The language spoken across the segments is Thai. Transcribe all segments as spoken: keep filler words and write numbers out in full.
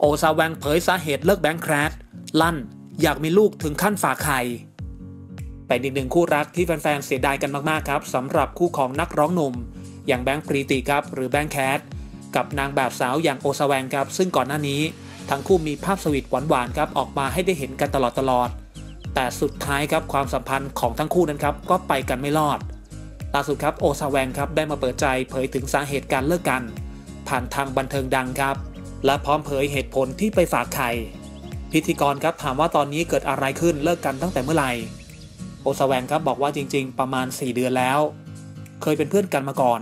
โอซาแวงเผยสาเหตุเลิกแบงค์แครชลั่นอยากมีลูกถึงขั้นฝากไข่เป็นอีกหนึ่งคู่รักที่แฟนๆเสียดายกันมากๆครับสำหรับคู่ของนักร้องหนุ่มอย่างแบงค์ปรีติครับหรือแบงค์แคทกับนางแบบสาวอย่างโอซาแวงครับซึ่งก่อนหน้านี้ทั้งคู่มีภาพสวีทหวานๆครับออกมาให้ได้เห็นกันตลอดตลอดแต่สุดท้ายครับความสัมพันธ์ของทั้งคู่นั้นครับก็ไปกันไม่รอดล่าสุดครับโอซาแวงครับได้มาเปิดใจเผยถึงสาเหตุการเลิกกันผ่านทางบันเทิงดังครับและพร้อมเผยเหตุผลที่ไปฝากไข่พิธีกรครับถามว่าตอนนี้เกิดอะไรขึ้นเลิกกันตั้งแต่เมื่อไหร่โอซาแวงครับบอกว่าจริงๆประมาณสี่เดือนแล้วเคยเป็นเพื่อนกันมาก่อน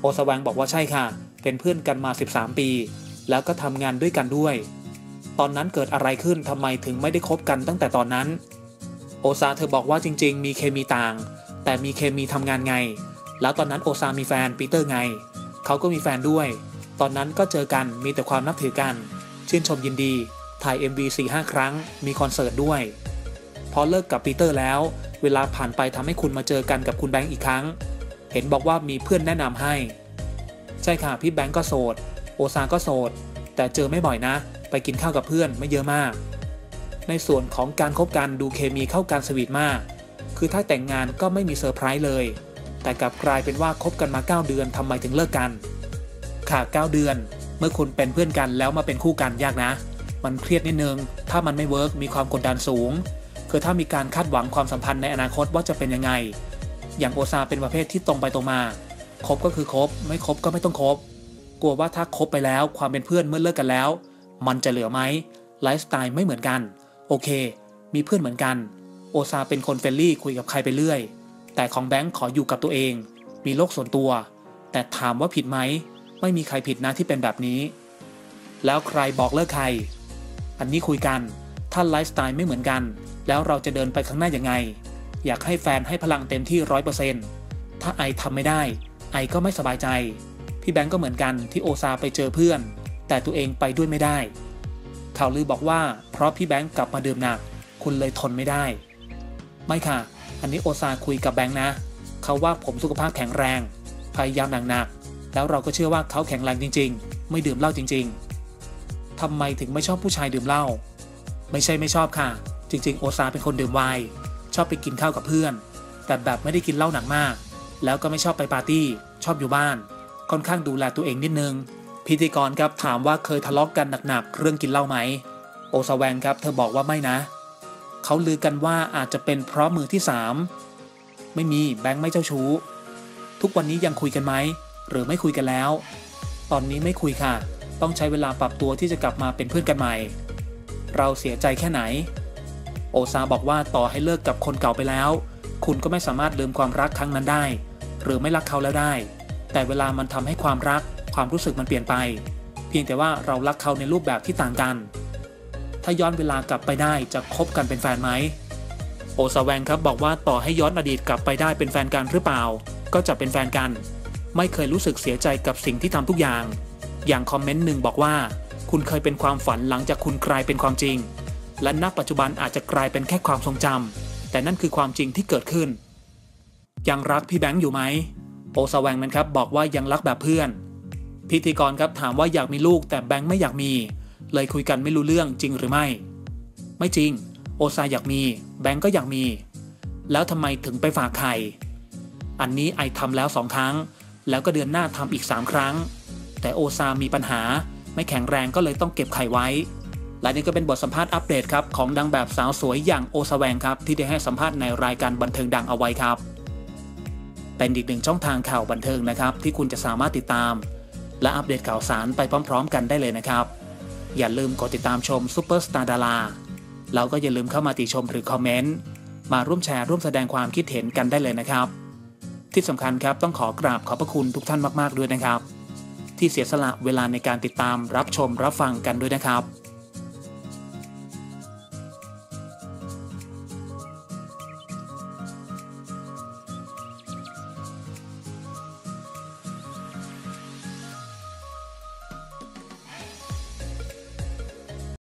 โอซาแวงบอกว่าใช่ค่ะเป็นเพื่อนกันมาสิบสามปีแล้วก็ทำงานด้วยกันด้วยตอนนั้นเกิดอะไรขึ้นทำไมถึงไม่ได้คบกันตั้งแต่ตอนนั้นโอซาเธอบอกว่าจริงๆมีเคมีต่างแต่มีเคมีทำงานไงแล้วตอนนั้นโอซามีแฟนปีเตอร์ไงเขาก็มีแฟนด้วยตอนนั้นก็เจอกันมีแต่ความนับถือกันชื่นชมยินดีถ่าย เอ็ม วี สี่ห้า ครั้งมีคอนเสิร์ตด้วยพอเลิกกับปีเตอร์แล้วเวลาผ่านไปทำให้คุณมาเจอกันกับคุณแบงค์อีกครั้งเห็นบอกว่ามีเพื่อนแนะนำให้ใช่ค่ะพี่แบงค์ก็โสดโอซาก็โสดแต่เจอไม่บ่อยนะไปกินข้าวกับเพื่อนไม่เยอะมากในส่วนของการคบกันดูเคมีเข้ากันสวีทมากคือถ้าแต่งงานก็ไม่มีเซอร์ไพรส์เลยแต่กลับกลายเป็นว่าคบกันมาเก้าเดือนทำไมถึงเลิกกันค่ะเก้าเดือนเมื่อคุณเป็นเพื่อนกันแล้วมาเป็นคู่กันยากนะมันเครียดนิดนึงถ้ามันไม่เวิร์กมีความกดดันสูงคือถ้ามีการคาดหวังความสัมพันธ์ในอนาคตว่าจะเป็นยังไงอย่างโอซาเป็นประเภทที่ตรงไปตรงมาคบก็คือคบไม่คบก็ไม่ต้องคบกลัวว่าถ้าคบไปแล้วความเป็นเพื่อนเมื่อเลิกกันแล้วมันจะเหลือไหมไลฟ์สไตล์ไม่เหมือนกันโอเคมีเพื่อนเหมือนกันโอซาเป็นคนเฟรนลี่คุยกับใครไปเรื่อยแต่ของแบงค์ขออยู่กับตัวเองมีโลกส่วนตัวแต่ถามว่าผิดไหมไม่มีใครผิดนะที่เป็นแบบนี้แล้วใครบอกเลิกใครอันนี้คุยกันถ้าไลฟ์สไตล์ไม่เหมือนกันแล้วเราจะเดินไปข้างหน้ายังไงอยากให้แฟนให้พลังเต็มที่ ร้อยเปอร์เซ็นต์ ถ้าไอทำไม่ได้ไอก็ไม่สบายใจพี่แบงค์ก็เหมือนกันที่โอซาไปเจอเพื่อนแต่ตัวเองไปด้วยไม่ได้ข่าวลือบอกว่าเพราะพี่แบงค์กลับมาดื่มหนักคุณเลยทนไม่ได้ไม่ค่ะอันนี้โอซาคุยกับแบงค์นะเขาว่าผมสุขภาพแข็งแรงพยายามหนักๆแล้วเราก็เชื่อว่าเขาแข็งแรงจริงๆไม่ดื่มเหล้าจริงๆทำไมถึงไม่ชอบผู้ชายดื่มเหล้าไม่ใช่ไม่ชอบค่ะจริงๆโอซาเป็นคนดื่มไวน์ชอบไปกินข้าวกับเพื่อนแต่แบบไม่ได้กินเหล้าหนักมากแล้วก็ไม่ชอบไปปาร์ตี้ชอบอยู่บ้านค่อนข้างดูแลตัวเองนิดนึงพิธีกรครับถามว่าเคยทะเลาะกันหนักๆเรื่องกินเหล้าไหมโอซาแวงครับเธอบอกว่าไม่นะเขาลือกันว่าอาจจะเป็นเพราะมือที่สามไม่มีแบงค์ไม่เจ้าชู้ทุกวันนี้ยังคุยกันไหมหรือไม่คุยกันแล้วตอนนี้ไม่คุยค่ะต้องใช้เวลาปรับตัวที่จะกลับมาเป็นเพื่อนกันใหม่เราเสียใจแค่ไหนโอซาบอกว่าต่อให้เลิกกับคนเก่าไปแล้วคุณก็ไม่สามารถลืมความรักครั้งนั้นได้หรือไม่รักเขาแล้วได้แต่เวลามันทำให้ความรักความรู้สึกมันเปลี่ยนไปเพียงแต่ว่าเรารักเขาในรูปแบบที่ต่างกันถ้าย้อนเวลากลับไปได้จะคบกันเป็นแฟนไหมโอซาแวงครับบอกว่าต่อให้ย้อนอดีตกลับไปได้เป็นแฟนกันหรือเปล่าก็จะเป็นแฟนกันไม่เคยรู้สึกเสียใจกับสิ่งที่ทำทุกอย่างอย่างคอมเมนต์หนึ่งบอกว่าคุณเคยเป็นความฝันหลังจากคุณกลายเป็นความจริงและณปัจจุบันอาจจะกลายเป็นแค่ความทรงจำแต่นั่นคือความจริงที่เกิดขึ้นยังรักพี่แบงค์อยู่ไหมโอซาแวงนั้นครับบอกว่ายังรักแบบเพื่อนพิธีกรครับถามว่าอยากมีลูกแต่แบงค์ไม่อยากมีเลยคุยกันไม่รู้เรื่องจริงหรือไม่ไม่จริงโอซาอยากมีแบงค์ก็อยากมีแล้วทำไมถึงไปฝากไข่อันนี้ไอทำแล้วสองครั้งแล้วก็เดือนหน้าทำอีกสามครั้งแต่โอซามีปัญหาไม่แข็งแรงก็เลยต้องเก็บไข่ไว้และนี่ก็เป็นบทสัมภาษณ์อัปเดตครับของนางแบบสาวสวยอย่างโอซาแวงครับที่ได้ให้สัมภาษณ์ในรายการบันเทิงดังเอาไว้ครับเป็นอีกหนึ่งช่องทางข่าวบันเทิงนะครับที่คุณจะสามารถติดตามและอัปเดตข่าวสารไปพร้อมๆกันได้เลยนะครับอย่าลืมกดติดตามชมซุปเปอร์สตาร์ดาราแล้วก็อย่าลืมเข้ามาติชมหรือคอมเมนต์มาร่วมแชร์ร่วมแสดงความคิดเห็นกันได้เลยนะครับที่สำคัญครับต้องขอกราบขอบพระคุณทุกท่านมากๆด้วยนะครับที่เสียสละเวลาในการติดตามรับชมรับฟังกันด้วยนะครับ